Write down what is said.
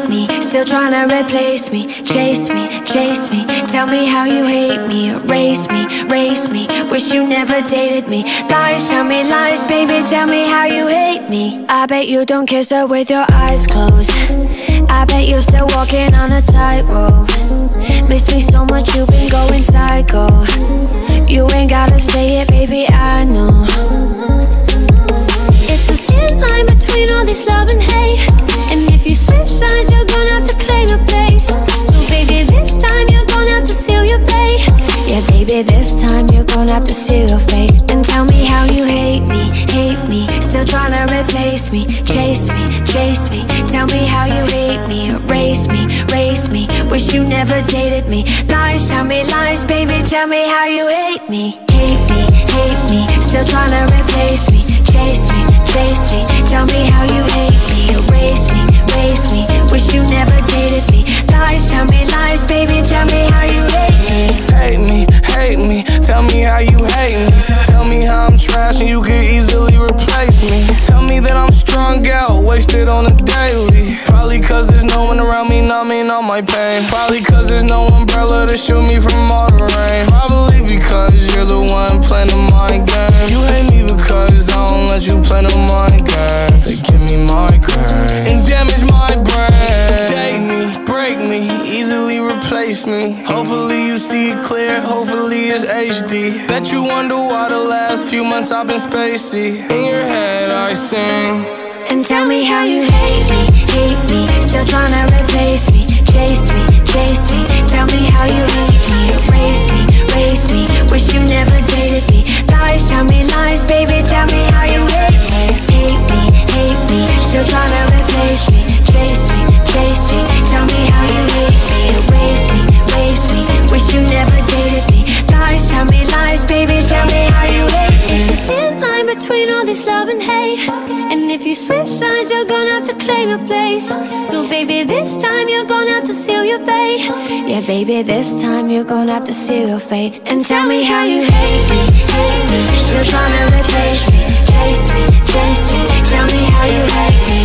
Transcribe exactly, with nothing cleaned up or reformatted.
hate me, still tryna replace me. Chase me, chase me, tell me how you hate me. Erase me, erase me, wish you never dated me. Lies, tell me lies, baby, tell me how you hate me. I bet you don't kiss her with your eyes closed. I bet you're still walking on a tightrope. Miss me so much, you've been going psycho. You ain't gotta say it, baby, I know. It's a thin line between all this love and hate, and if you switch sides, you're gonna have to claim your place. So baby, this time you're gonna have to seal your fate. Yeah, baby, this time you're gonna have to seal your fate. And tell me how you hate me, hate me, still tryna replace me. Chase me, chase me, tell me how you hate me. Erase me, erase me, wish you never dated me. Lies, tell me lies, baby, tell me how you hate me. Hate me, hate me, still tryna replace me. Chase me, chase me, tell me how you hate me. Erase me, erase me, wish you never dated me. Lies, tell me lies, baby, tell me how you hate me. Hate me, hate me, tell me how you hate me. Tell me how I'm trash and you can easily replace me. Tell me that I'm strung out, wasted on a daily. Probably cause there's no one around me numbing all my pain. Probably cause there's no umbrella to shoot me from all the rain. Probably because you're the one playing the mind game. You hate me because I don't let you play no mind games. They give me migraines and damage my brain. Date me, break me, easily replace me. Hopefully you see it clear, hopefully it's H D. Bet you wonder why the last few months I've been spacey. In your head I sing. And tell me how you hate me, hate me, still tryna replace me. Chase me, chase me, tell me how you hate me. Erase me, erase me, wish you never dated me. Lies, tell me lies, baby, tell me how you hate me. Hate me, hate me, still tryna replace me. Chase me, chase me, tell me how you hate me. Erase me, erase me, wish you never dated me. Lies, tell me lies, baby, tell me how you hate me. It's a thin line between all this love and hate, and if you switch sides, you're gonna have to claim your place. So baby, this time you're gonna have to seal your fate. Yeah, baby, this time you're gonna have to seal your fate. And tell me how you hate me, hate me, still tryna replace me. Chase me, chase me, tell me how you hate me.